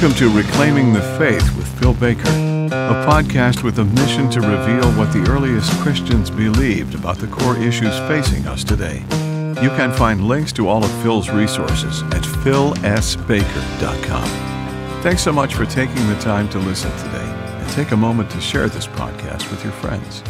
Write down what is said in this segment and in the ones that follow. Welcome to Reclaiming the Faith with Phil Baker, a podcast with a mission to reveal what the earliest Christians believed about the core issues facing us today. You can find links to all of Phil's resources at philsbaker.com. Thanks so much for taking the time to listen today, and take a moment to share this podcast with your friends.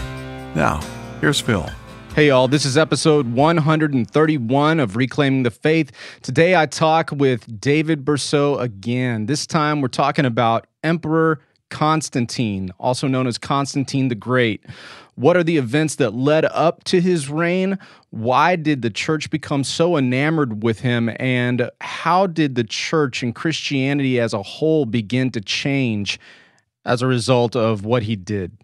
Now, here's Phil. Hey y'all, this is episode 131 of Reclaiming the Faith. Today I talk with David Bercot again. This time we're talking about Emperor Constantine, also known as Constantine the Great. What are the events that led up to his reign? Why did the church become so enamored with him? And how did the church and Christianity as a whole begin to change as a result of what he did?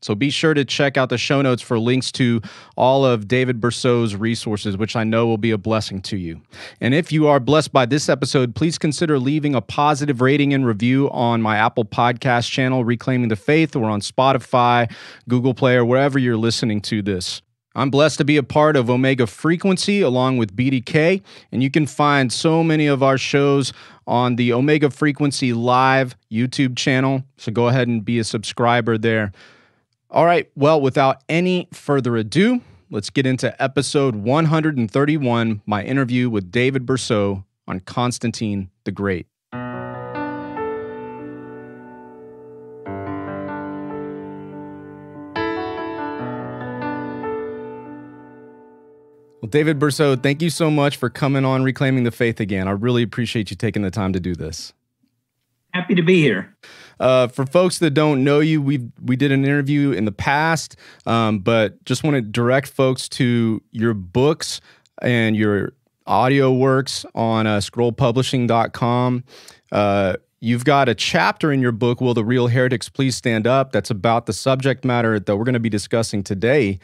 So be sure to check out the show notes for links to all of David Bercot's resources, which I know will be a blessing to you. And if you are blessed by this episode, please consider leaving a positive rating and review on my Apple Podcast channel, Reclaiming the Faith, or on Spotify, Google Play, or wherever you're listening to this. I'm blessed to be a part of Omega Frequency along with BDK, and you can find so many of our shows on the Omega Frequency Live YouTube channel, so go ahead and be a subscriber there. All right, well, without any further ado, let's get into episode 131, my interview with David Bercot on Constantine the Great. Well, David Bercot, thank you so much for coming on Reclaiming the Faith again. I really appreciate you taking the time to do this. Happy to be here. For folks that don't know you, we did an interview in the past, but just want to direct folks to your books and your audio works on scrollpublishing.com. You've got a chapter in your book, Will the Real Heretics Please Stand Up?, that's about the subject matter that we're going to be discussing today,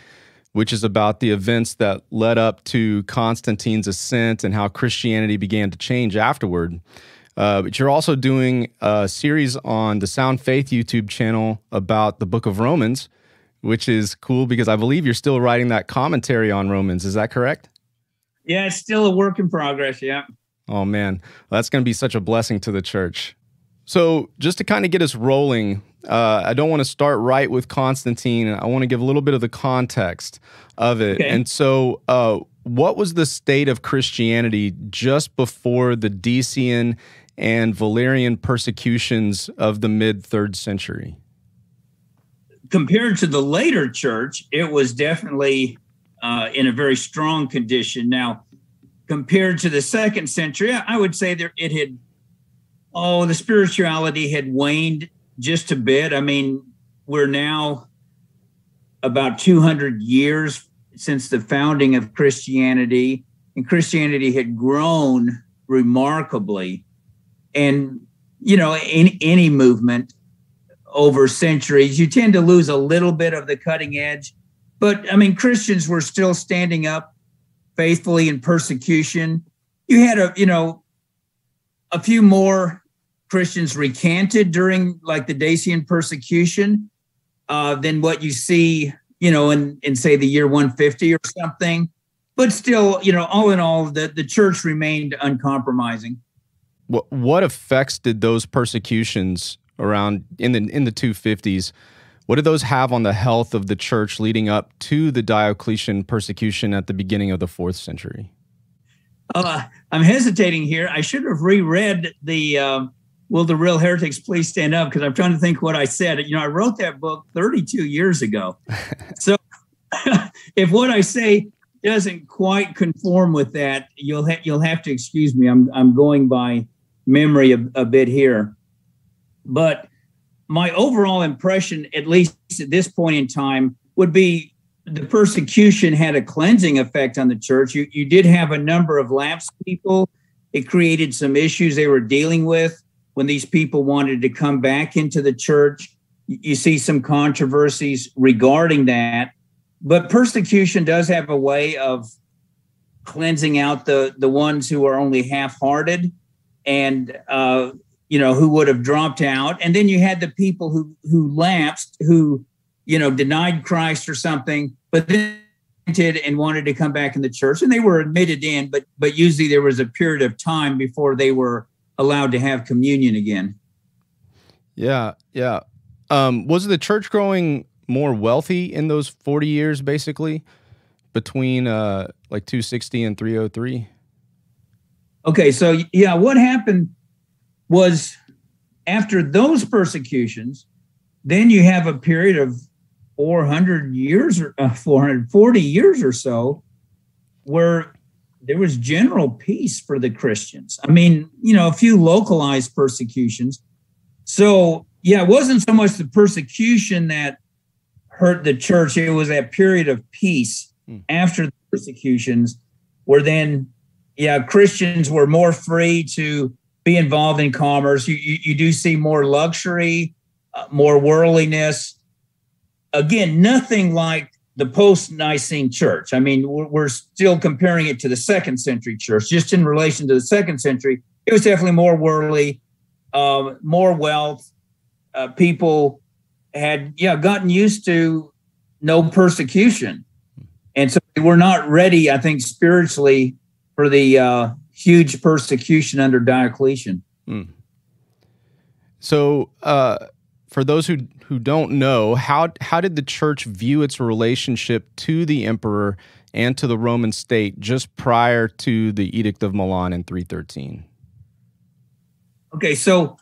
which is about the events that led up to Constantine's ascent and how Christianity began to change afterward. But you're also doing a series on the Sound Faith YouTube channel about the Book of Romans, which is cool because I believe you're still writing that commentary on Romans. Is that correct? Yeah, it's still a work in progress, yeah. Oh, man. Well, that's going to be such a blessing to the church. So just to kind of get us rolling, I don't want to start right with Constantine. I want to give a little bit of the context of it. Okay. And so what was the state of Christianity just before the Decian and Valerian persecutions of the mid-3rd century? Compared to the later church, it was definitely in a very strong condition. Now, compared to the 2nd century, I would say that it had, the spirituality had waned just a bit. I mean, we're now about 200 years since the founding of Christianity, and Christianity had grown remarkably. And, you know, in any movement over centuries, you tend to lose a little bit of the cutting edge. But, I mean, Christians were still standing up faithfully in persecution. You had, a few more Christians recanted during, like, the Decian persecution than what you see, in say, the year 150 or something. But still, all in all, the church remained uncompromising. What effects did those persecutions around in the 250s, what did those have on the health of the church leading up to the Diocletian persecution at the beginning of the 4th century? I'm hesitating here. I should have reread the Will the Real Heretics Please Stand Up? Because I'm trying to think what I said. I wrote that book 32 years ago. So if what I say doesn't quite conform with that, you'll have to excuse me. I'm going by memory a bit here. But my overall impression, at least at this point in time, would be the persecution had a cleansing effect on the church. You did have a number of lapsed people. It created some issues they were dealing with. When these people wanted to come back into the church, you see some controversies regarding that. But persecution does have a way of cleansing out the ones who are only half-hearted and, who would have dropped out. And then you had the people who lapsed, who, denied Christ or something, but then and wanted to come back in the church. And they were admitted in, but usually there was a period of time before they were allowed to have communion again. Yeah, yeah. Was the church growing more wealthy in those 40 years, basically, between like 260 and 303? Okay, so yeah, what happened was after those persecutions, then you have a period of 400 years or 440 years or so where there was general peace for the Christians. I mean, you know, a few localized persecutions. So yeah, it wasn't so much the persecution that hurt the church. It was that period of peace after the persecutions where then, yeah, Christians were more free to be involved in commerce. You do see more luxury, more worldliness. Again, nothing like the post-Nicene church. I mean, we're still comparing it to the second century church. Just in relation to the second century, it was definitely more worldly, more wealth. People had gotten used to no persecution. And so they were not ready, I think, spiritually for the huge persecution under Diocletian. Mm. So for those who don't know, how did the church view its relationship to the emperor and to the Roman state just prior to the Edict of Milan in 313? Okay, so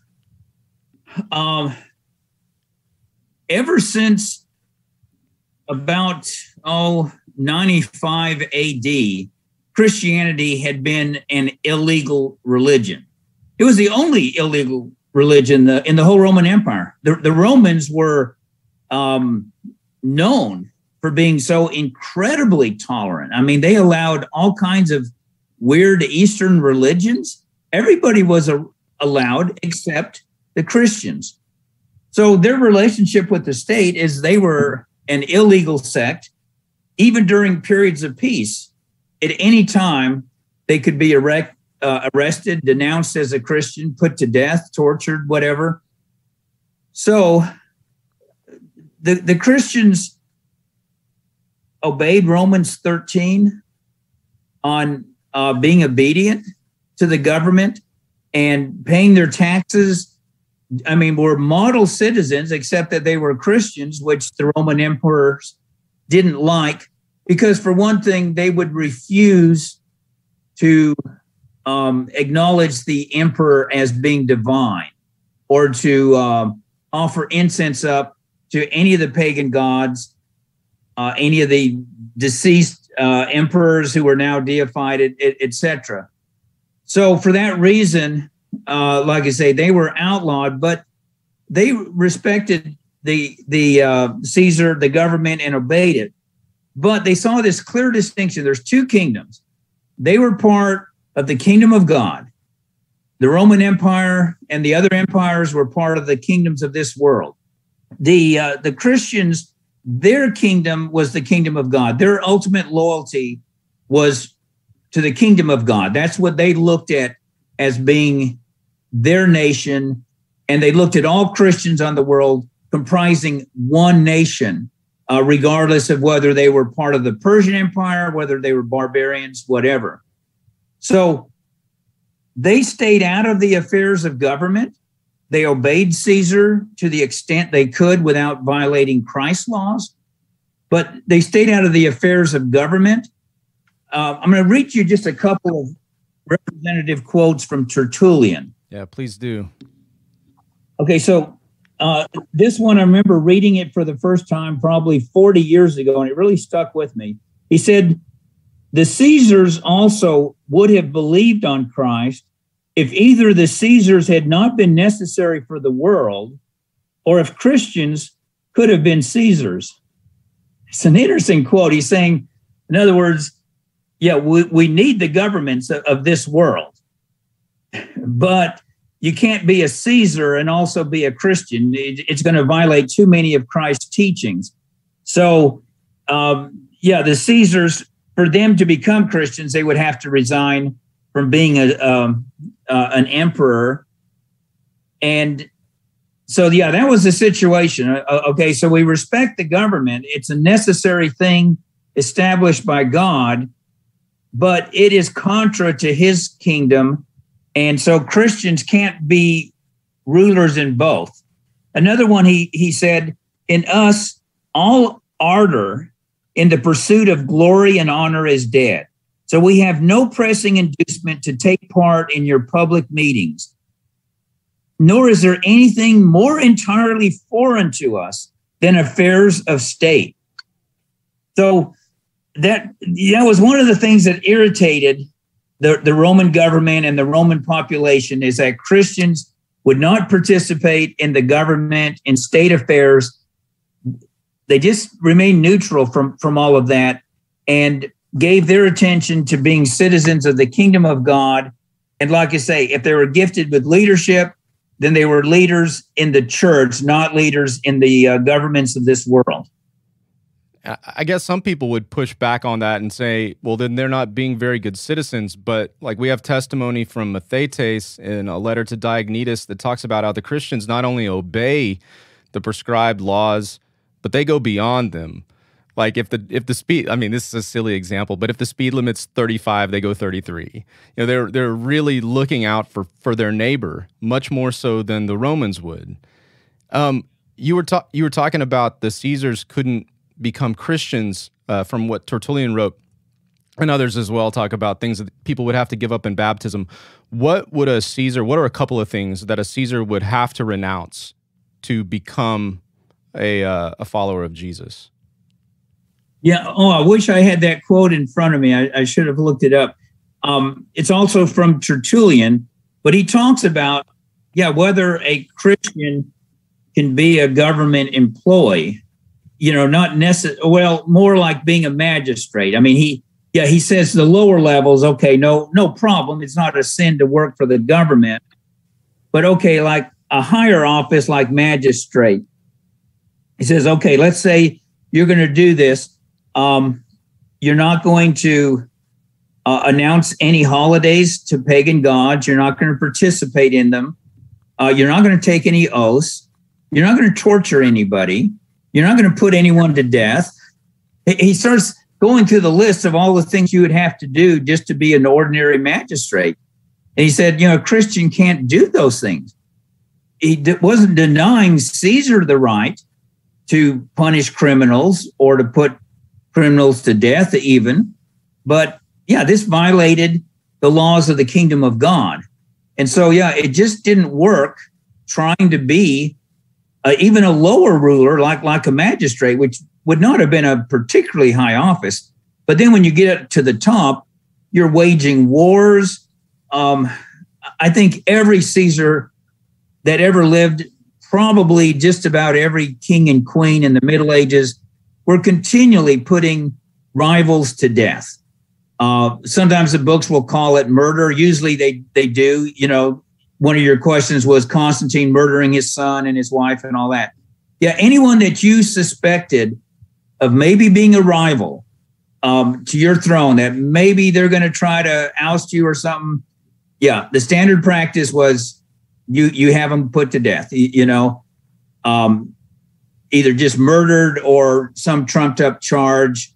ever since about 95 AD, Christianity had been an illegal religion. It was the only illegal religion in the whole Roman Empire. The Romans were known for being so incredibly tolerant. I mean, they allowed all kinds of weird Eastern religions. Everybody was allowed except the Christians. So their relationship with the state is they were an illegal sect, even during periods of peace. At any time, they could be arrested, denounced as a Christian, put to death, tortured, whatever. So the Christians obeyed Romans 13 on being obedient to the government and paying their taxes. I mean, were model citizens, except that they were Christians, which the Roman emperors didn't like. Because for one thing, they would refuse to acknowledge the emperor as being divine or to offer incense up to any of the pagan gods, any of the deceased emperors who were now deified, etc. So for that reason, like I say, they were outlawed, but they respected the Caesar, the government, and obeyed it. But they saw this clear distinction. There's two kingdoms. They were part of the kingdom of God. The Roman Empire and the other empires were part of the kingdoms of this world. The Christians, their kingdom was the kingdom of God. Their ultimate loyalty was to the kingdom of God. That's what they looked at as being their nation. And they looked at all Christians on the world comprising one nation. Regardless of whether they were part of the Persian Empire, whether they were barbarians, whatever. So they stayed out of the affairs of government. They obeyed Caesar to the extent they could without violating Christ's laws, but they stayed out of the affairs of government. I'm going to read you just a couple of representative quotes from Tertullian. Yeah, please do. Okay, so this one, I remember reading it for the first time probably 40 years ago, and it really stuck with me. He said, the Caesars also would have believed on Christ if either the Caesars had not been necessary for the world or if Christians could have been Caesars. It's an interesting quote. He's saying, in other words, yeah, we need the governments of this world, but you can't be a Caesar and also be a Christian. It's going to violate too many of Christ's teachings. So, yeah, the Caesars, for them to become Christians, they would have to resign from being an emperor. And so, yeah, that was the situation. Okay, so we respect the government. It's a necessary thing established by God, but it is contra to his kingdom And so Christians can't be rulers in both. Another one, he said, in us, all ardor in the pursuit of glory and honor is dead. So we have no pressing inducement to take part in your public meetings, nor is there anything more entirely foreign to us than affairs of state. So that was one of the things that irritated the Roman government and the Roman population, is that Christians would not participate in the government and state affairs. They just remained neutral from all of that and gave their attention to being citizens of the kingdom of God. And like I say, if they were gifted with leadership, then they were leaders in the church, not leaders in the governments of this world. I guess some people would push back on that and say, well, then they're not being very good citizens. But like we have testimony from Mathetes in a letter to Diognetus that talks about how the Christians not only obey the prescribed laws, but they go beyond them. Like if the speed, I mean, this is a silly example, but if the speed limit's 35, they go 33. You know, they're really looking out for their neighbor, much more so than the Romans would. You were talking about the Caesars couldn't become Christians from what Tertullian wrote, and others as well talk about things that people would have to give up in baptism. What are a couple of things that a Caesar would have to renounce to become a follower of Jesus? Yeah, I wish I had that quote in front of me. I should have looked it up. It's also from Tertullian, but he talks about, whether a Christian can be a government employee. You know, not necessarily, well, more like being a magistrate. I mean, he says the lower levels, okay, no problem. It's not a sin to work for the government. But okay, like a higher office like magistrate, he says, okay, let's say you're going to do this. You're not going to announce any holidays to pagan gods. You're not going to participate in them. You're not going to take any oaths. You're not going to torture anybody. You're not going to put anyone to death. He starts going through the list of all the things you would have to do just to be an ordinary magistrate. And he said, a Christian can't do those things. He wasn't denying Caesar the right to punish criminals or to put criminals to death even. But this violated the laws of the kingdom of God. And so, it just didn't work trying to be even a lower ruler, like a magistrate, which would not have been a particularly high office. But then when you get up to the top, you're waging wars. I think every Caesar that ever lived, probably just about every king and queen in the Middle Ages, were continually putting rivals to death. Sometimes the books will call it murder. Usually they do, One of your questions was Constantine murdering his son and his wife and all that. Anyone that you suspected of maybe being a rival to your throne, that maybe they're going to try to oust you or something. The standard practice was you have them put to death, either just murdered or some trumped up charge,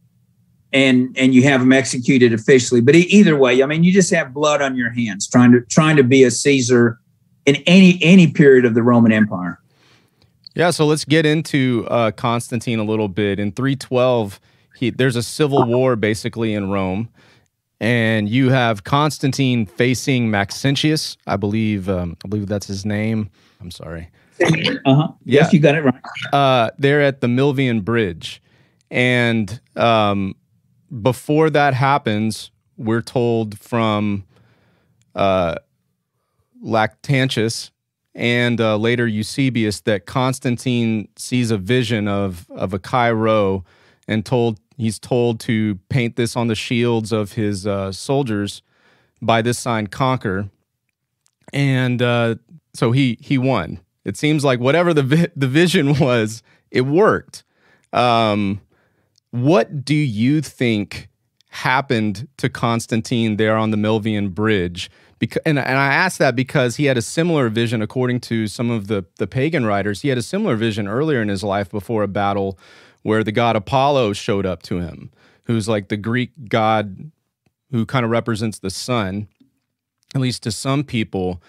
and you have them executed officially. But either way, I mean, you just have blood on your hands trying to be a Caesar in any period of the Roman Empire. Yeah, so let's get into Constantine a little bit. In 312, there's a civil war basically in Rome, and you have Constantine facing Maxentius. I believe that's his name. I'm sorry. Yes, you got it right. They're at the Milvian Bridge, and before that happens, we're told from Lactantius and later Eusebius that Constantine sees a vision of a Chi-Rho, and he's told to paint this on the shields of his soldiers, by this sign conquer, and so he won. It seems like whatever the vision was, it worked. What do you think happened to Constantine there on the Milvian Bridge? And I ask that because he had a similar vision, according to some of the pagan writers. He had a similar vision earlier in his life before a battle where the god Apollo showed up to him, who's like the Greek god who kind of represents the sun. at least to some people.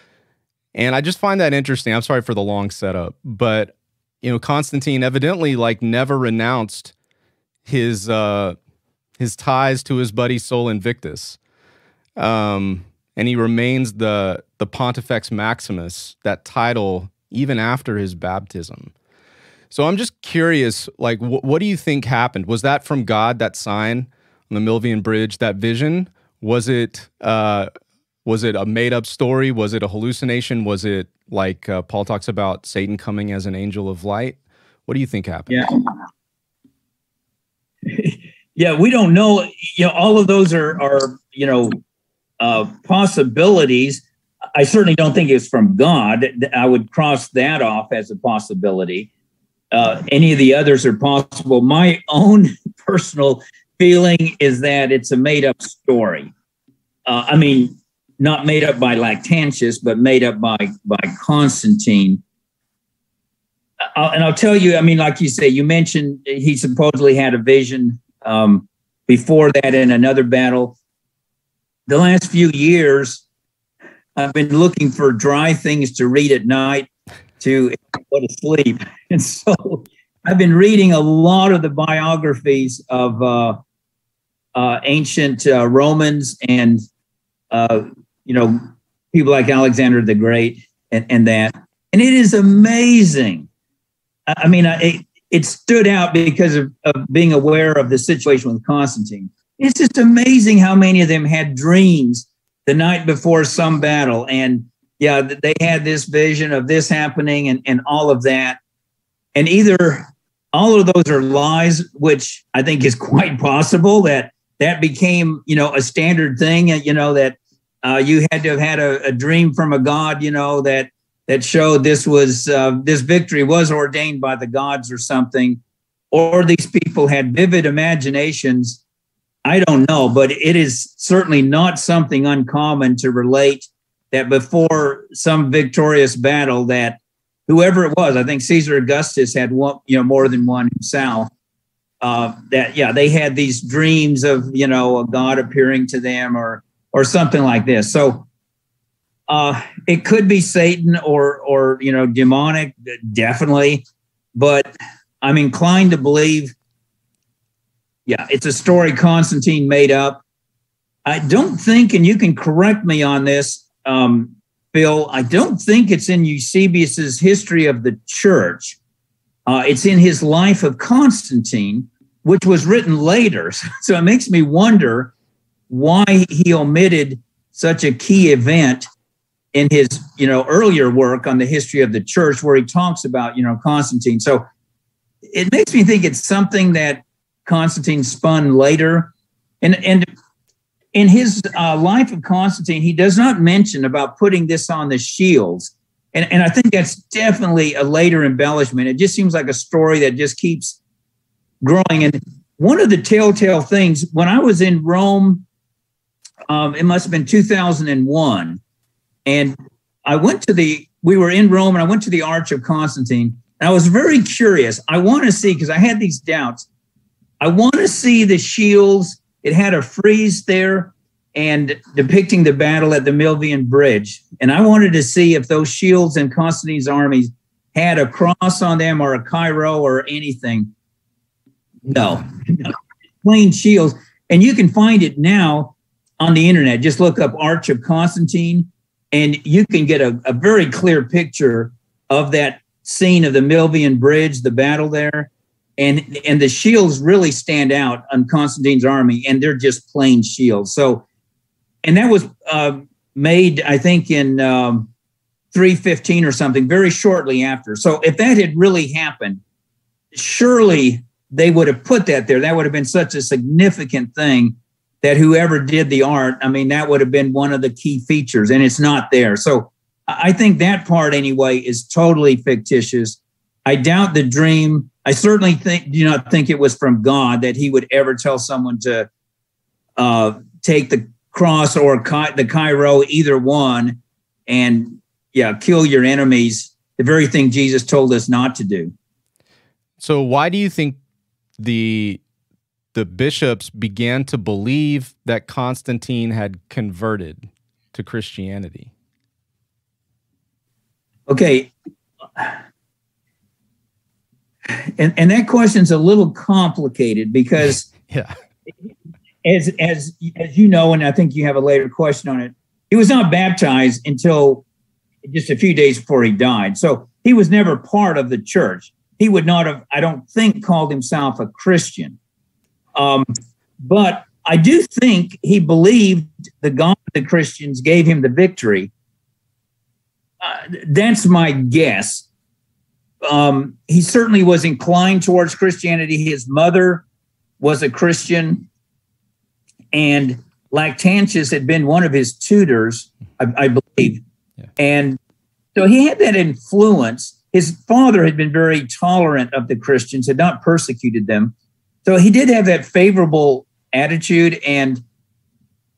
And I just find that interesting. I'm sorry for the long setup, but you know, Constantine evidently like never renounced his ties to his buddy Sol Invictus, and he remains the Pontifex Maximus, that title, even after his baptism. So I'm just curious, like, what do you think happened? Was that from God, that sign on the Milvian Bridge, that vision? Was it a made-up story? Was it a hallucination? Was it, like Paul talks about, Satan coming as an angel of light? What do you think happened? Yeah, we don't know. You know, all of those are you know, possibilities. I certainly don't think it's from God. I would cross that off as a possibility. Any of the others are possible. My own personal feeling is that it's a made-up story. I mean, not made up by Lactantius, but made up by Constantine. And I'll tell you, I mean, like you say, you mentioned he supposedly had a vision before that in another battle. The last few years, I've been looking for dry things to read at night to go to sleep. And so I've been reading a lot of the biographies of ancient Romans and, you know, people like Alexander the Great and that. And it is amazing. I mean, it stood out because of being aware of the situation with Constantine. It's just amazing how many of them had dreams the night before some battle. And yeah, they had this vision of this happening and all of that. And either all of those are lies, which I think is quite possible, that became, you know, a standard thing, you know, that you had to have had a dream from a god, you know, that showed this was this victory was ordained by the gods or something. Or these people had vivid imaginations. I don't know, but it is certainly not something uncommon to relate that before some victorious battle that whoever it was, I think Caesar Augustus had one, you know, more than one himself, they had these dreams of, you know, a god appearing to them or something like this. So it could be Satan or, you know, demonic, definitely. But I'm inclined to believe, yeah, it's a story Constantine made up. I don't think, and you can correct me on this, Phil, I don't think it's in Eusebius's History of the Church. It's in his Life of Constantine, which was written later. So it makes me wonder why he omitted such a key event in his, you know, earlier work on the history of the church, where he talks about, you know, Constantine. So it makes me think it's something that Constantine spun later. And in his Life of Constantine, he does not mention about putting this on the shields. And I think that's definitely a later embellishment. It just seems like a story that just keeps growing. And one of the telltale things, when I was in Rome, it must have been 2001. And we were in Rome and I went to the Arch of Constantine. And I was very curious. I want to see, because I had these doubts, I want to see the shields. It had a frieze there and depicting the battle at the Milvian Bridge. And I wanted to see if those shields in Constantine's armies had a cross on them or a Chi-Rho or anything. No, plain shields. And you can find it now on the internet. Just look up Arch of Constantine and you can get a very clear picture of that scene of the Milvian Bridge, the battle there. And the shields really stand out on Constantine's army, and they're just plain shields. So, and that was made, I think, in 315 or something, very shortly after. So if that had really happened, surely they would have put that there. That would have been such a significant thing that whoever did the art, I mean, that would have been one of the key features, and it's not there. So I think that part, anyway, is totally fictitious. I doubt the dream. I certainly do not think it was from God that he would ever tell someone to take the cross or the Chi-Rho, either one, and kill your enemies, the very thing Jesus told us not to do. So why do you think the bishops began to believe that Constantine had converted to Christianity? Okay. And that question's a little complicated because yeah. As you know, and I think you have a later question on it, he was not baptized until just a few days before he died. So he was never part of the church. He would not have, I don't think, called himself a Christian. But I do think he believed the God of the Christians gave him the victory. That's my guess. He certainly was inclined towards Christianity. His mother was a Christian, and Lactantius had been one of his tutors, I believe. Yeah. And so he had that influence. His father had been very tolerant of the Christians, had not persecuted them. So he did have that favorable attitude. And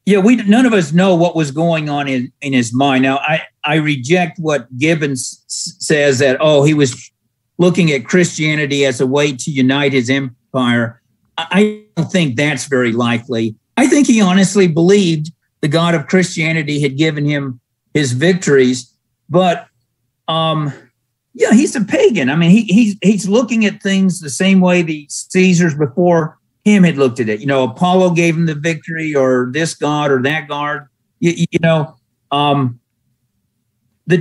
yeah, none of us know what was going on in his mind. Now, I reject what Gibbons says that, oh, he was looking at Christianity as a way to unite his empire. I don't think that's very likely. I think he honestly believed the God of Christianity had given him his victories, but yeah, he's a pagan. I mean, he's looking at things the same way the Caesars before him had looked at it. You know, Apollo gave him the victory, or this god or that god. The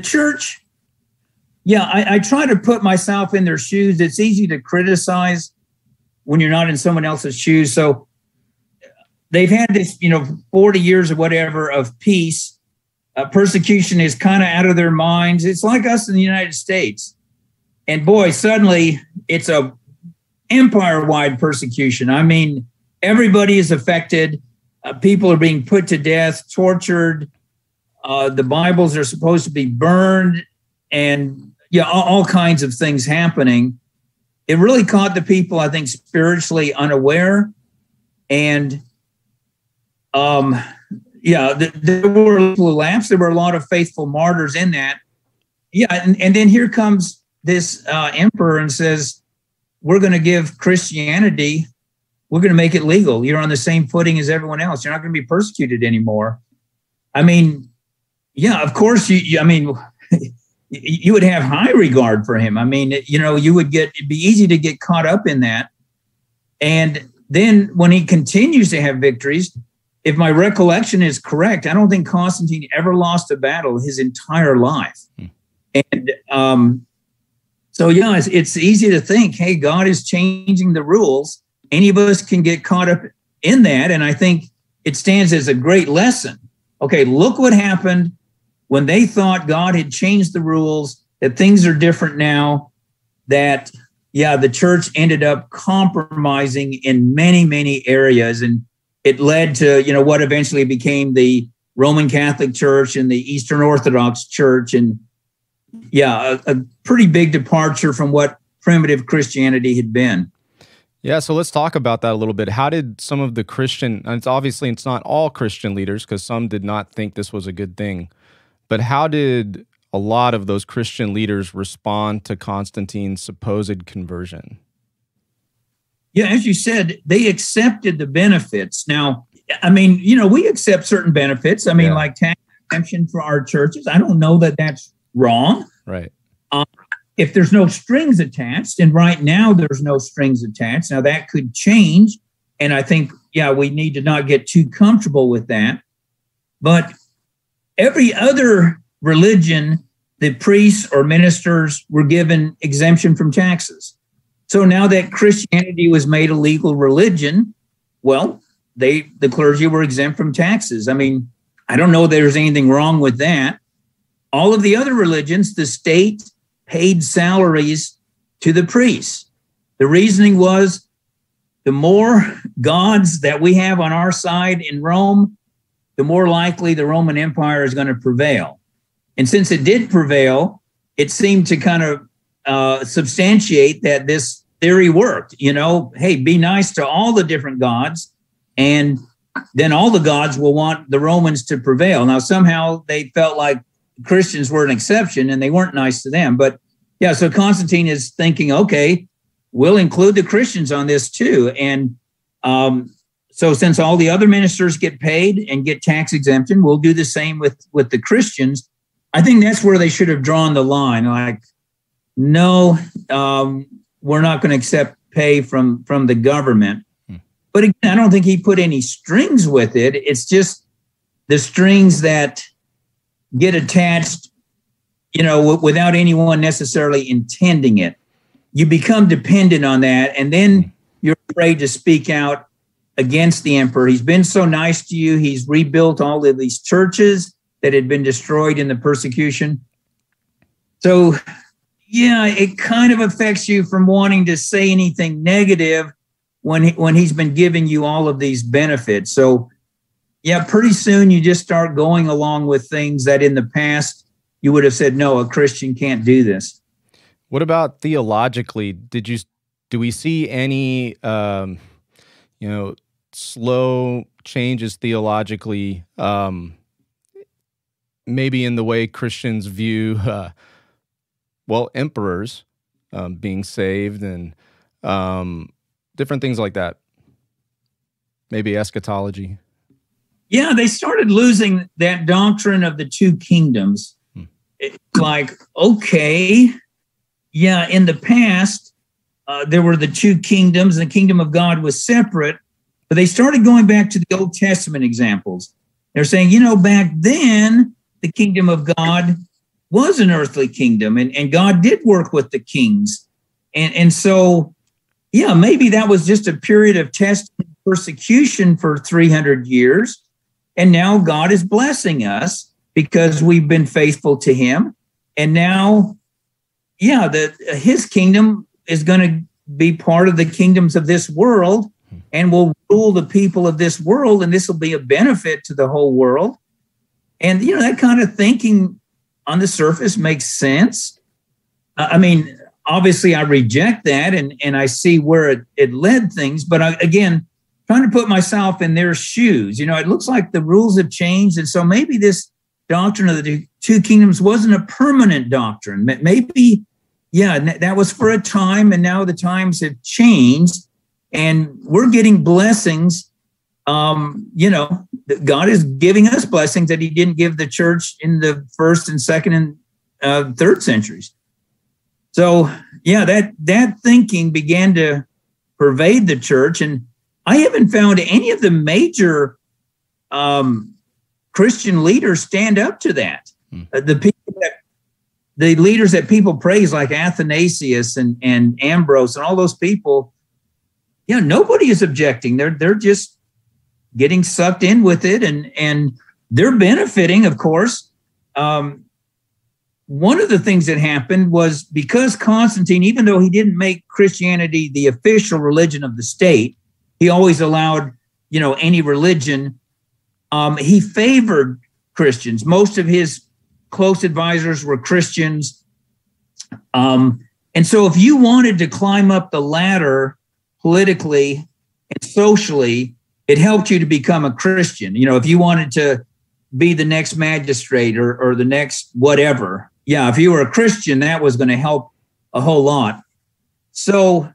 church. Yeah, I try to put myself in their shoes. It's easy to criticize when you're not in someone else's shoes. So. They've had this, 40 years or whatever of peace. Persecution is kind of out of their minds. It's like us in the United States. And boy, suddenly it's a empire-wide persecution. I mean, everybody is affected. People are being put to death, tortured. The Bibles are supposed to be burned. And yeah, all kinds of things happening. It really caught the people, I think, spiritually unaware. And yeah, there were lapses. There were a lot of faithful martyrs in that. Yeah, and then here comes this emperor and says, we're going to give Christianity, we're going to make it legal. You're on the same footing as everyone else. You're not going to be persecuted anymore. I mean, yeah, of course, I mean, you would have high regard for him. I mean, you would it'd be easy to get caught up in that. And then when he continues to have victories, if my recollection is correct, I don't think Constantine ever lost a battle his entire life. And so, yeah, it's easy to think, hey, God is changing the rules. Any of us can get caught up in that. And I think it stands as a great lesson. Okay, look what happened when they thought God had changed the rules, that things are different now, that, yeah, the church ended up compromising in many, many areas. And it led to, what eventually became the Roman Catholic Church and the Eastern Orthodox Church. And yeah, a pretty big departure from what primitive Christianity had been. Yeah, so let's talk about that a little bit. How did some of the Christian, and it's not all Christian leaders, because some did not think this was a good thing, but how did a lot of those Christian leaders respond to Constantine's supposed conversion? Yeah, as you said, they accepted the benefits. Now, I mean, we accept certain benefits. I mean, like tax exemption for our churches. I don't know that that's wrong. Right. If there's no strings attached, and right now there's no strings attached. Now, that could change. And I think, yeah, we need to not get too comfortable with that. But every other religion, the priests or ministers were given exemption from taxes. So now that Christianity was made a legal religion, well, the clergy were exempt from taxes. I mean, I don't know there's anything wrong with that. All of the other religions, the state paid salaries to the priests. The reasoning was the more gods that we have on our side in Rome, the more likely the Roman Empire is going to prevail. And since it did prevail, it seemed to kind of substantiate that this theory worked. Hey, be nice to all the different gods, and then all the gods will want the Romans to prevail. Now, somehow they felt like Christians were an exception and they weren't nice to them. But yeah, so Constantine is thinking, okay, we'll include the Christians on this too. And So since all the other ministers get paid and get tax exemption, we'll do the same with the Christians. I think that's where they should have drawn the line. Like, no, we're not going to accept pay from the government. But again, I don't think he put any strings with it. It's just the strings that get attached, you know, without anyone necessarily intending it. You become dependent on that, and then you're afraid to speak out against the emperor. He's been so nice to you. He's rebuilt all of these churches that had been destroyed in the persecution. So, yeah, it kind of affects you from wanting to say anything negative when he's been giving you all of these benefits. So, yeah, pretty soon you just start going along with things that in the past you would have said, no, a Christian can't do this. What about theologically? Do we see any, slow changes theologically, maybe in the way Christians view, emperors being saved and different things like that, maybe eschatology? Yeah, they started losing that doctrine of the two kingdoms. It's like, okay, yeah, in the past, there were the two kingdoms, and the kingdom of God was separate, but they started going back to the Old Testament examples. They're saying, you know, back then, the kingdom of God was an earthly kingdom, and God did work with the kings. And so, yeah, maybe that was just a period of test and persecution for 300 years, and now God is blessing us because we've been faithful to him. And now, yeah, his kingdom is going to be part of the kingdoms of this world and will rule the people of this world, and this will be a benefit to the whole world. And, you know, that kind of thinking on the surface makes sense. I mean, obviously I reject that and I see where it led things, but again, trying to put myself in their shoes, you know, it looks like the rules have changed. And so maybe this doctrine of the two kingdoms wasn't a permanent doctrine. Maybe, yeah, that was for a time, and now the times have changed and we're getting blessings. God is giving us blessings that he didn't give the church in the first and second and third centuries. So, yeah, that thinking began to pervade the church. And I haven't found any of the major Christian leaders stand up to that. The leaders that people praise, like Athanasius and Ambrose and all those people, yeah, nobody is objecting. They're just getting sucked in with it, and they're benefiting, of course. One of the things that happened was because Constantine, even though he didn't make Christianity the official religion of the state, he always allowed, you know, any religion. He favored Christians. Most of his close advisors were Christians. And so if you wanted to climb up the ladder politically and socially, it helped you to become a Christian. You know, if you wanted to be the next magistrate or the next whatever, yeah, if you were a Christian, that was going to help a whole lot. So,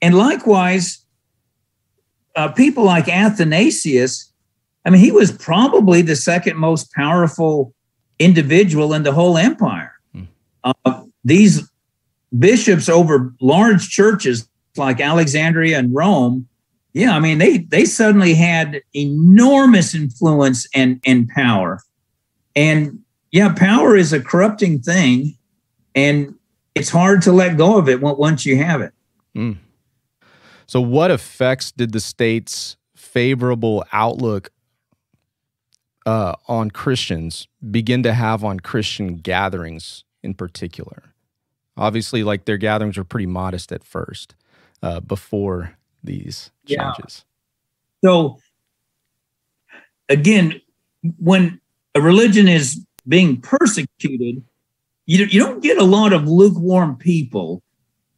and likewise, people like Athanasius, I mean, he was probably the second most powerful individual in the whole empire. These bishops over large churches like Alexandria and Rome, yeah, I mean, they suddenly had enormous influence and power. And yeah, power is a corrupting thing, and it's hard to let go of it once you have it. So what effects did the state's favorable outlook on Christians begin to have on Christian gatherings in particular? Obviously, like, their gatherings were pretty modest at first before these changes. Yeah. So again, when a religion is being persecuted, you don't get a lot of lukewarm people.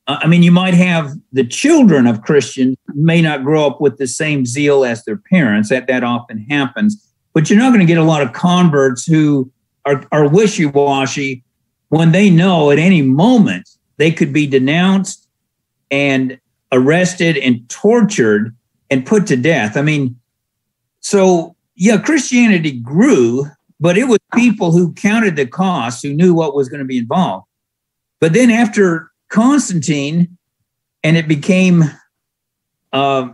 I mean, you might have the children of Christians may not grow up with the same zeal as their parents. That often happens. But you're not going to get a lot of converts who are wishy-washy when they know at any moment they could be denounced and arrested and tortured and put to death. I mean, So, yeah, Christianity grew, but it was people who counted the cost, who knew what was going to be involved. But then after Constantine, and it became a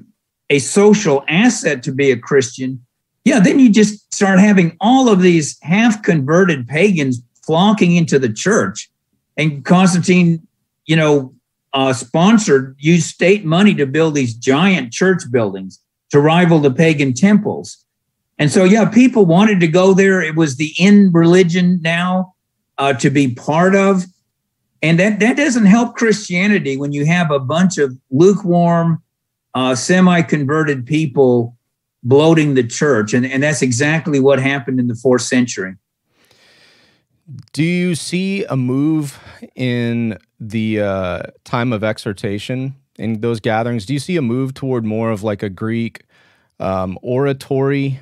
social asset to be a Christian, yeah, then you just start having all of these half-converted pagans flocking into the church. And Constantine, you know, sponsored, used state money to build these giant church buildings to rival the pagan temples. And so, yeah, people wanted to go there. It was the in religion now to be part of. And that doesn't help Christianity when you have a bunch of lukewarm, semi-converted people bloating the church. And that's exactly what happened in the 4th century. Do you see a move in the time of exhortation in those gatherings? Do you see a move toward more of like a Greek oratory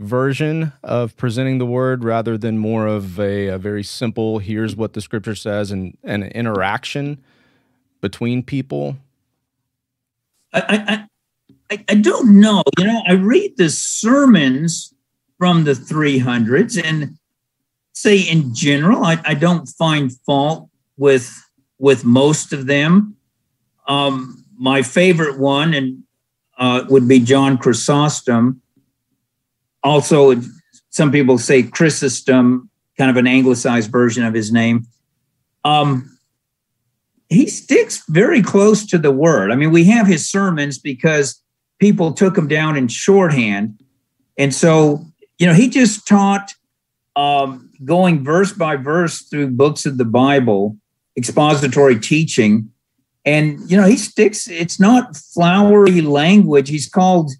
version of presenting the word rather than more of a very simple, here's what the scripture says, and an interaction between people? I don't know. You know, I read the sermons from the 300s and say in general, I don't find fault with most of them. My favorite one would be John Chrysostom. Also, some people say Chrysostom, kind of an anglicized version of his name. He sticks very close to the word. I mean, we have his sermons because people took them down in shorthand. And so, you know, he just taught going verse by verse through books of the Bible, expository teaching. And, you know, he sticks, it's not flowery language. He's called...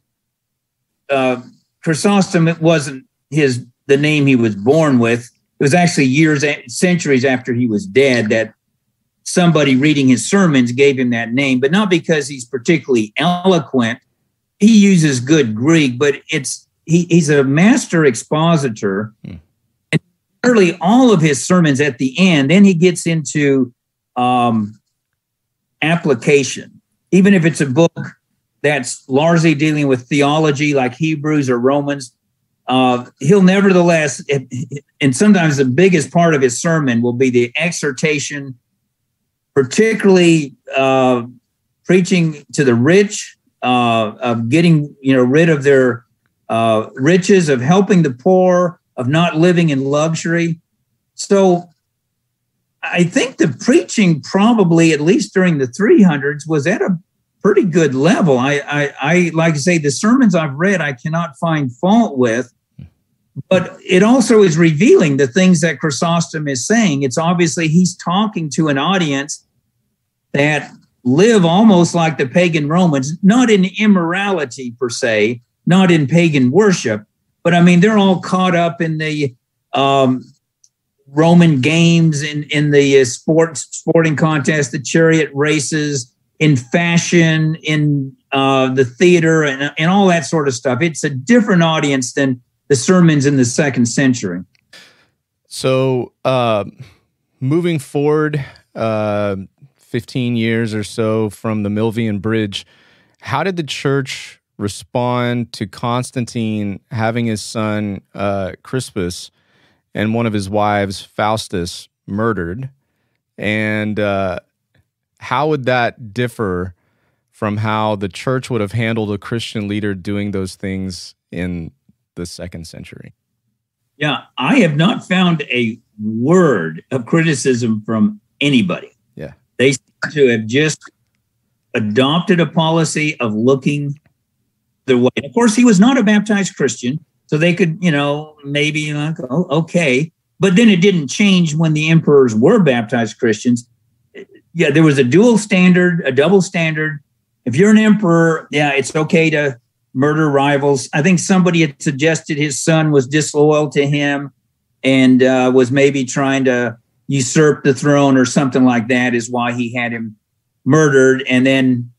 Chrysostom, it wasn't the name he was born with. It was actually centuries after he was dead that somebody reading his sermons gave him that name, but not because he's particularly eloquent. He uses good Greek, but he's a master expositor. And nearly all of his sermons at the end, then he gets into application, even if it's a book that's largely dealing with theology like Hebrews or Romans. He'll nevertheless, and sometimes the biggest part of his sermon will be the exhortation, particularly preaching to the rich, of getting rid of their riches, of helping the poor, of not living in luxury. So I think the preaching probably, at least during the 300s, was at a pretty good level. I like to say the sermons I've read, I cannot find fault with, but it also is revealing the things that Chrysostom is saying. It's obviously he's talking to an audience that live almost like the pagan Romans, not in immorality per se, not in pagan worship, but I mean, they're all caught up in the Roman games, in the sporting contests, the chariot races, in fashion, in the theater, and all that sort of stuff. It's a different audience than the sermons in the 2nd century. So moving forward 15 years or so from the Milvian Bridge, how did the church respond to Constantine having his son Crispus and one of his wives, Faustus, murdered? And... how would that differ from how the church would have handled a Christian leader doing those things in the 2nd century? Yeah, I have not found a word of criticism from anybody. Yeah. They seem to have just adopted a policy of looking their way. Of course, he was not a baptized Christian, so they could, maybe like, oh, okay. But then it didn't change when the emperors were baptized Christians. Yeah, there was a dual standard, a double standard. If you're an emperor, yeah, it's okay to murder rivals. I think somebody had suggested his son was disloyal to him and was maybe trying to usurp the throne or something like that, is why he had him murdered. And then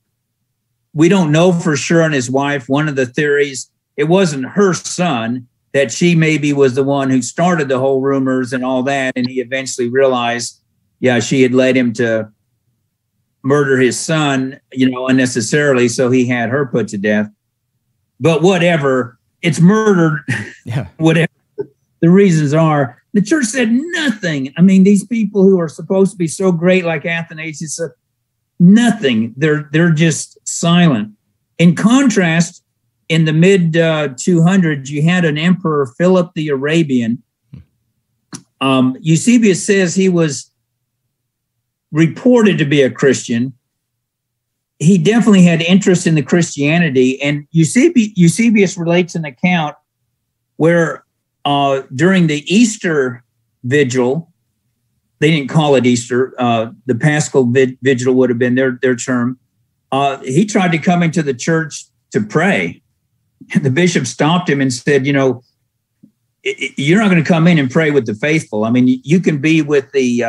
we don't know for sure on his wife. One of the theories, it wasn't her son, that she maybe was the one who started the whole rumors and all that. And he eventually realized, yeah, she had led him to murder his son, unnecessarily, so he had her put to death. But whatever, it's murdered, whatever the reasons are. The church said nothing. I mean, these people who are supposed to be so great, like Athanasius, said nothing. They're just silent. In contrast, in the mid 200s, you had an emperor, Philip the Arabian. Eusebius says he was reported to be a Christian. He definitely had interest in the Christianity, and Eusebius relates an account where during the Easter vigil, they didn't call it Easter, the Paschal vigil would have been their term, he tried to come into the church to pray. And the bishop stopped him and said, you know, you're not going to come in and pray with the faithful. I mean, you can be with the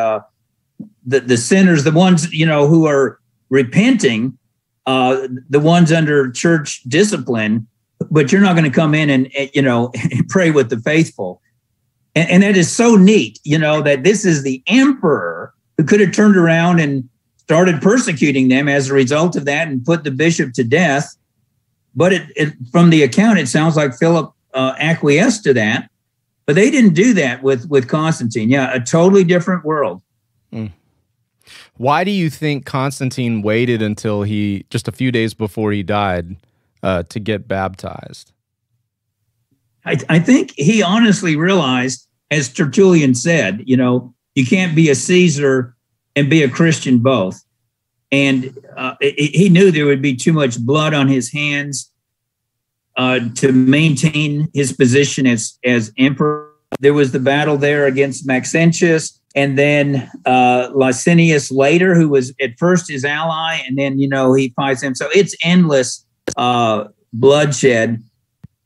sinners, the ones, you know, who are repenting, the ones under church discipline, but you're not going to come in and you know, and pray with the faithful. And that is so neat, you know, that this is the emperor who could have turned around and started persecuting them as a result of that and put the bishop to death. But from the account, it sounds like Philip acquiesced to that, but they didn't do that with Constantine. Yeah, a totally different world. Mm. Why do you think Constantine waited until just a few days before he died to get baptized? I think he honestly realized, as Tertullian said, you know, you can't be a Caesar and be a Christian both. And he knew there would be too much blood on his hands to maintain his position as emperor. There was the battle there against Maxentius, and then Licinius later, who was at first his ally, and then, you know, he fights him. So it's endless bloodshed.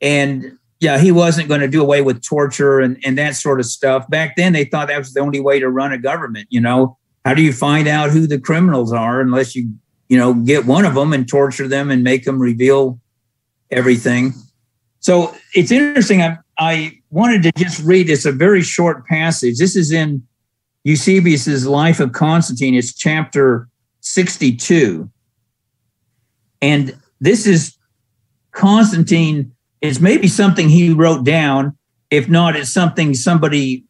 And yeah, he wasn't going to do away with torture and that sort of stuff. Back then, they thought that was the only way to run a government, you know. How do you find out who the criminals are unless you know, get one of them and torture them and make them reveal everything? So it's interesting. I wanted to just read this, a very short passage. This is in Eusebius's Life of Constantine. It's chapter 62. And this is Constantine. It's maybe something he wrote down. If not, it's something somebody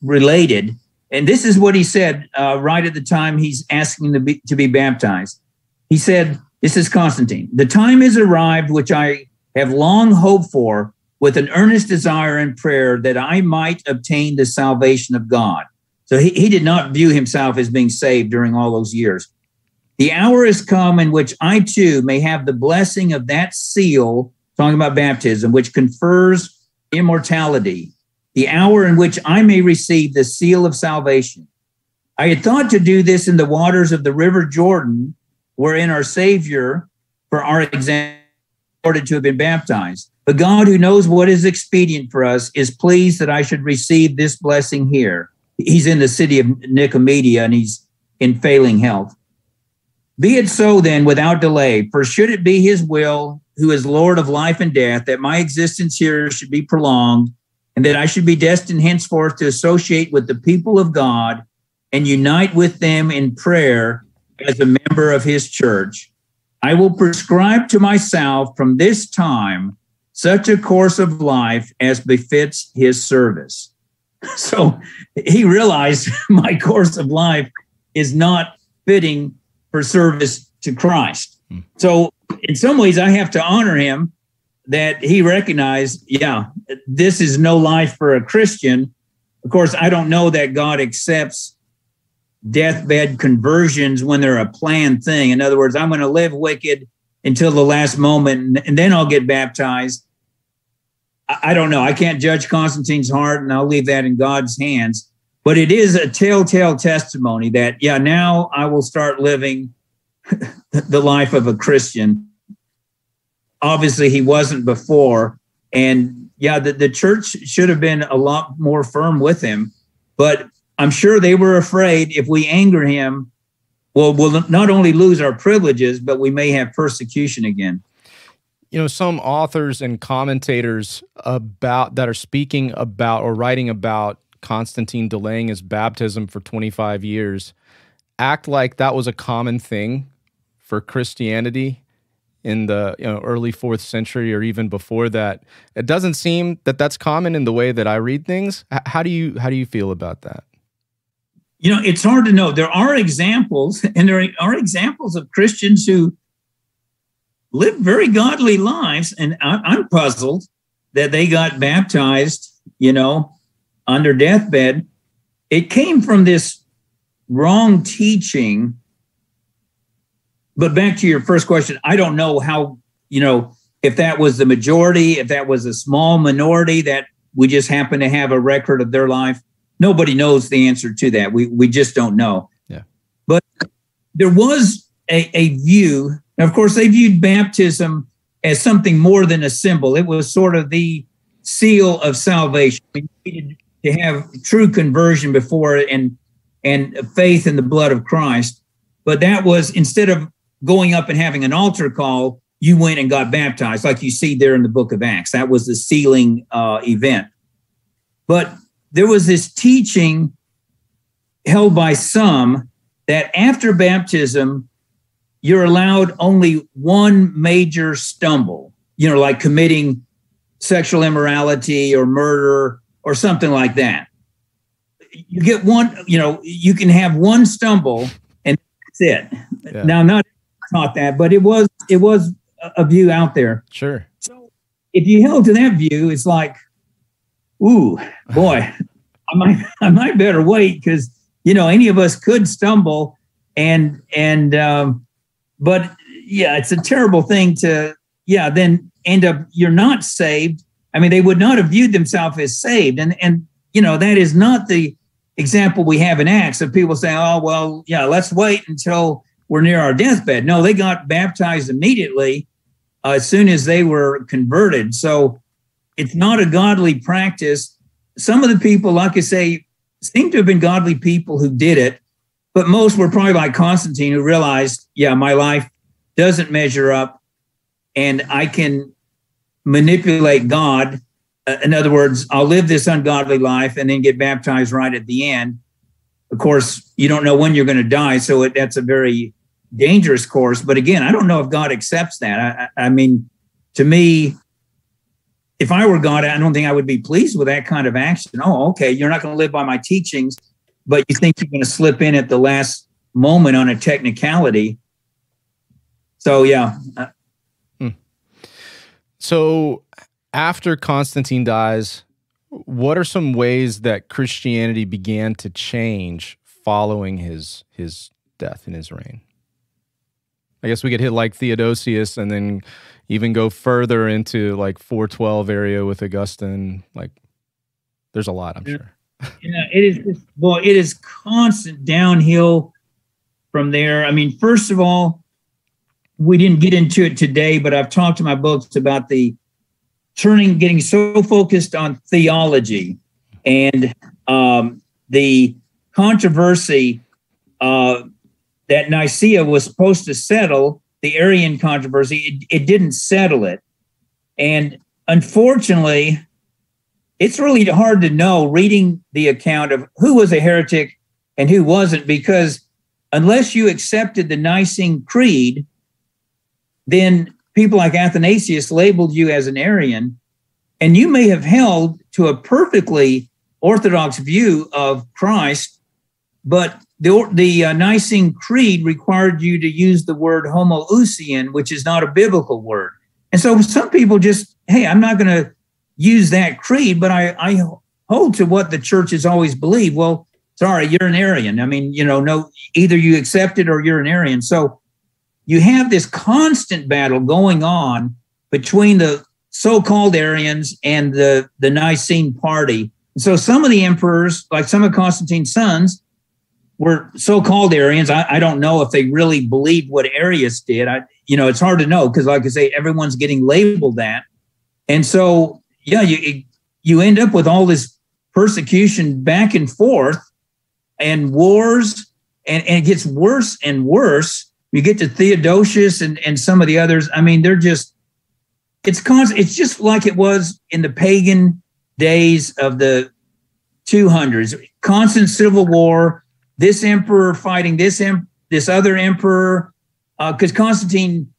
related. And this is what he said right at the time he's asking to be baptized. He said, this is Constantine, "The time is arrived, which I have long hoped for with an earnest desire and prayer that I might obtain the salvation of God." So he did not view himself as being saved during all those years. "The hour has come in which I too may have the blessing of that seal," talking about baptism, "which confers immortality. The hour in which I may receive the seal of salvation. I had thought to do this in the waters of the river Jordan, wherein our Savior, for our example, ordered to have been baptized. But God, who knows what is expedient for us, is pleased that I should receive this blessing here." He's in the city of Nicomedia, and he's in failing health. "Be it so then, without delay, for should it be his will, who is Lord of life and death, that my existence here should be prolonged, and that I should be destined henceforth to associate with the people of God and unite with them in prayer as a member of his church, I will prescribe to myself from this time such a course of life as befits his service." So he realized, my course of life is not fitting for service to Christ. So in some ways, I have to honor him that he recognized, yeah, this is no life for a Christian. Of course, I don't know that God accepts deathbed conversions when they're a planned thing. In other words, I'm going to live wicked until the last moment, and then I'll get baptized. I don't know. I can't judge Constantine's heart, and I'll leave that in God's hands. But it is a telltale testimony that, yeah, now I will start living the life of a Christian. Obviously, he wasn't before. And yeah, the church should have been a lot more firm with him. But I'm sure they were afraid, if we anger him, well, we'll not only lose our privileges, but we may have persecution again. You know, some authors and commentators that are speaking about or writing about Constantine delaying his baptism for 25 years act like that was a common thing for Christianity. in the early 4th century or even before that. It doesn't seem that that's common in the way that I read things. How do you feel about that? You know, it's hard to know. There are examples, and there are examples of Christians who live very godly lives, and I'm puzzled that they got baptized, on their deathbed. It came from this wrong teaching. But back to your first question, I don't know how, if that was the majority, if that was a small minority that we just happen to have a record of their life. Nobody knows the answer to that. We just don't know. Yeah. But there was a view. Now, of course, they viewed baptism as something more than a symbol. It was sort of the seal of salvation. We needed to have true conversion before and faith in the blood of Christ. But that was, instead of going up and having an altar call, you went and got baptized, like you see there in the book of Acts. That was the sealing event. But there was this teaching held by some that after baptism, you're allowed only one major stumble, like committing sexual immorality or murder or something like that. You get one, you can have one stumble and that's it. Yeah. Now, not that, but it was a view out there. Sure. So if you held to that view, it's like, ooh, boy, I might better wait, because any of us could stumble, but yeah, it's a terrible thing to then end up you're not saved. I mean, they would not have viewed themselves as saved, and that is not the example we have in Acts of people saying, oh well, yeah, let's wait until we're near our deathbed. No, they got baptized immediately as soon as they were converted. So it's not a godly practice. Some of the people, like I say, seem to have been godly people who did it, but most were probably like Constantine, who realized, yeah, my life doesn't measure up and I can manipulate God. In other words, I'll live this ungodly life and then get baptized right at the end. Of course, you don't know when you're going to die, so that's a very dangerous course. But again, I don't know if God accepts that. I mean, to me, if I were God, I don't think I would be pleased with that kind of action. Oh, okay, you're not going to live by my teachings, but you think you're going to slip in at the last moment on a technicality. So, yeah. So, after Constantine dies, what are some ways that Christianity began to change following his death and his reign? I guess we could hit like Theodosius and then even go further into like 412 area with Augustine. Like, there's a lot, I'm sure. Yeah, it is constant downhill from there. I mean, first of all, we didn't get into it today, but I've talked in my books about the getting so focused on theology and the controversy that Nicaea was supposed to settle, the Arian controversy. It didn't settle it. And unfortunately, it's really hard to know, reading the account, of who was a heretic and who wasn't, because unless you accepted the Nicene Creed, then people like Athanasius labeled you as an Arian, and you may have held to a perfectly orthodox view of Christ, but the Nicene Creed required you to use the word homoousion, which is not a biblical word. And so some people just, hey, I'm not going to use that creed, but I hold to what the church has always believed. Well, sorry, you're an Arian. I mean, no, either you accept it or you're an Arian. So you have this constant battle going on between the so-called Arians and the Nicene party. And so some of the emperors, like some of Constantine's sons, were so-called Arians. I don't know if they really believed what Arius did. It's hard to know, because like I say, everyone's getting labeled that. And so, yeah, you end up with all this persecution back and forth and wars, and it gets worse and worse. You get to Theodosius and some of the others. I mean, they're just, it's constant. It's just like it was in the pagan days of the 200s. Constant civil war, this emperor fighting this other emperor, because Constantine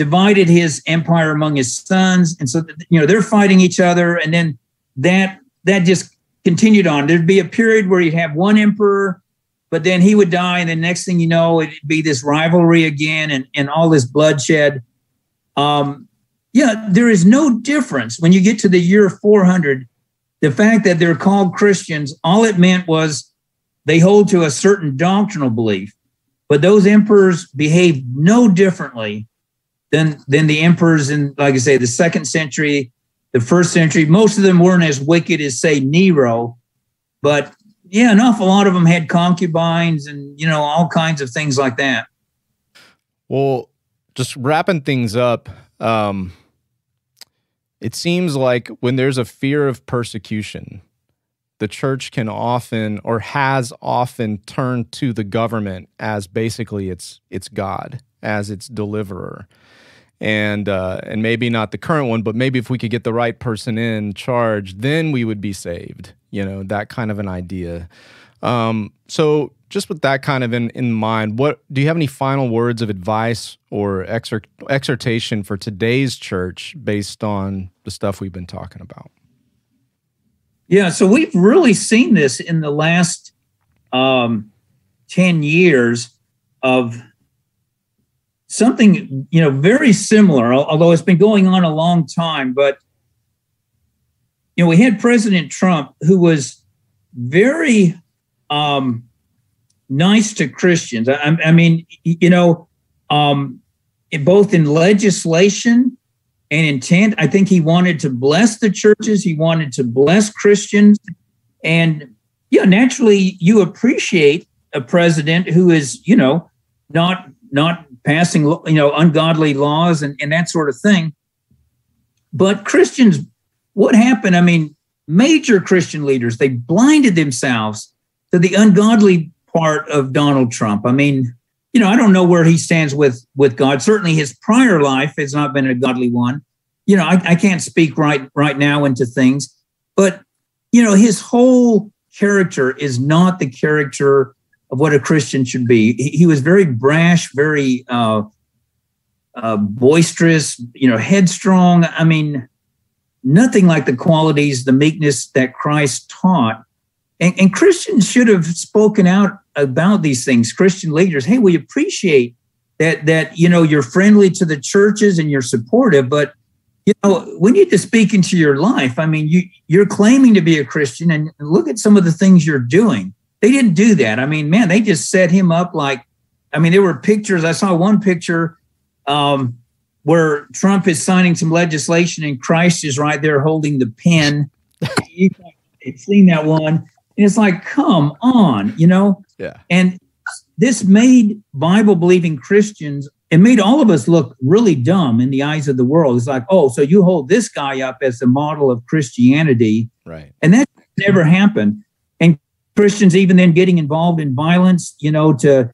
divided his empire among his sons. And so, you know, they're fighting each other. And then that just continued on. There'd be a period where you'd have one emperor, but then he would die. And the next thing you know, it'd be this rivalry again and all this bloodshed. Yeah, there is no difference. When you get to the year 400, the fact that they're called Christians, all it meant was they hold to a certain doctrinal belief, but those emperors behaved no differently than the emperors in, like I say, the second century, the first century. Most of them weren't as wicked as, say, Nero, but yeah, an awful lot of them had concubines and, you know, all kinds of things like that. Well, just wrapping things up, it seems like when there's a fear of persecution, the church can often, or has often, turned to the government as basically its God, as its deliverer. And maybe not the current one, but maybe if we could get the right person in charge, then we would be saved, you know, that kind of an idea. So just with that kind of in mind, what do you have any final words of advice or exhortation for today's church based on the stuff we've been talking about? Yeah, so we've really seen this in the last 10 years of something, you know, very similar, although it's been going on a long time. But, you know, we had President Trump, who was very nice to Christians. I mean, you know, both in legislation and intent, I think he wanted to bless the churches. He wanted to bless Christians. And, yeah, naturally, you appreciate a president who is, you know, not passing, you know, ungodly laws and that sort of thing. But Christians, what happened? I mean, major Christian leaders, they blinded themselves to the ungodly part of Donald Trump. I mean, you know, I don't know where he stands with God. Certainly his prior life has not been a godly one. You know, I can't speak right now into things, but, you know, his whole character is not the character of what a Christian should be. He was very brash, very boisterous, you know, headstrong. I mean, nothing like the qualities, the meekness that Christ taught. And Christians should have spoken out about these things. Christian leaders, hey, we appreciate that you know, you're friendly to the churches and you're supportive, but, you know, we need to speak into your life. I mean, you're claiming to be a Christian, and look at some of the things you're doing. They didn't do that. I mean, man, they just set him up like, I mean, there were pictures. I saw one picture where Trump is signing some legislation and Christ is right there holding the pen. You've seen that one. And it's like, come on, you know? Yeah. And this made Bible-believing Christians, it made all of us look really dumb in the eyes of the world. It's like, oh, so you hold this guy up as the model of Christianity. Right. And that never happened. And Christians even then getting involved in violence, you know, to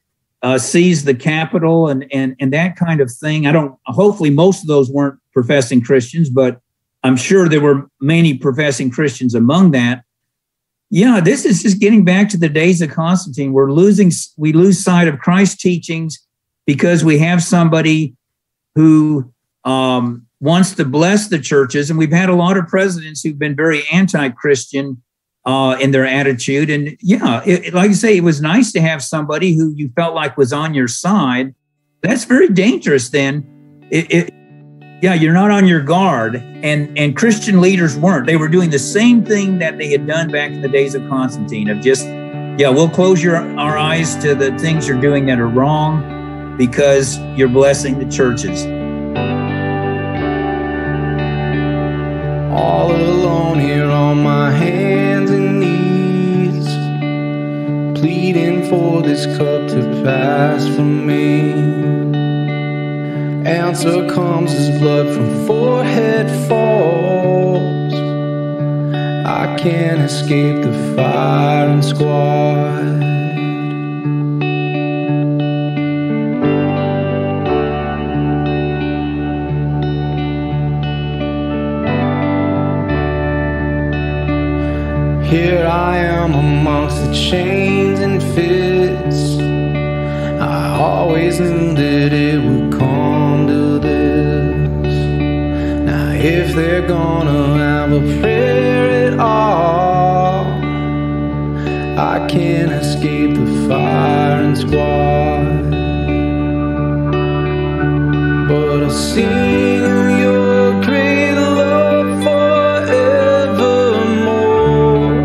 seize the Capitol and that kind of thing. Hopefully most of those weren't professing Christians, but I'm sure there were many professing Christians among that. Yeah, this is just getting back to the days of Constantine. We lose sight of Christ's teachings because we have somebody who wants to bless the churches. And we've had a lot of presidents who've been very anti-Christian in their attitude. And yeah, like I say, it was nice to have somebody who you felt like was on your side. That's very dangerous then. Yeah, you're not on your guard, and Christian leaders weren't. They were doing the same thing that they had done back in the days of Constantine, of just, yeah, we'll close our eyes to the things you're doing that are wrong because you're blessing the churches. All alone here on my hands and knees, pleading for this cup to pass from me. Answer comes as blood from forehead falls. I can't escape the firing squad. Here I am amongst the chains and fits. I always knew that it would come to this. they're gonna have a fair at all. I can't escape the firing squad, but I'll sing of your great love forevermore.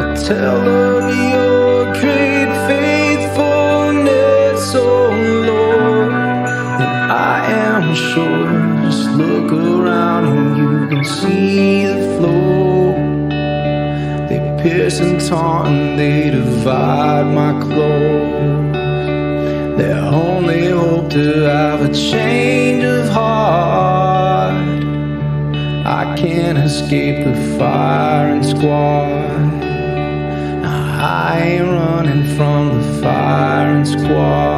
I'll tell of your great faithfulness, oh Lord. And I am sure, just look around and you can see the flow. They pierce and taunt and they divide my clothes. Their only hope to have a change of heart. I can't escape the firing squad. I ain't running from the firing squad.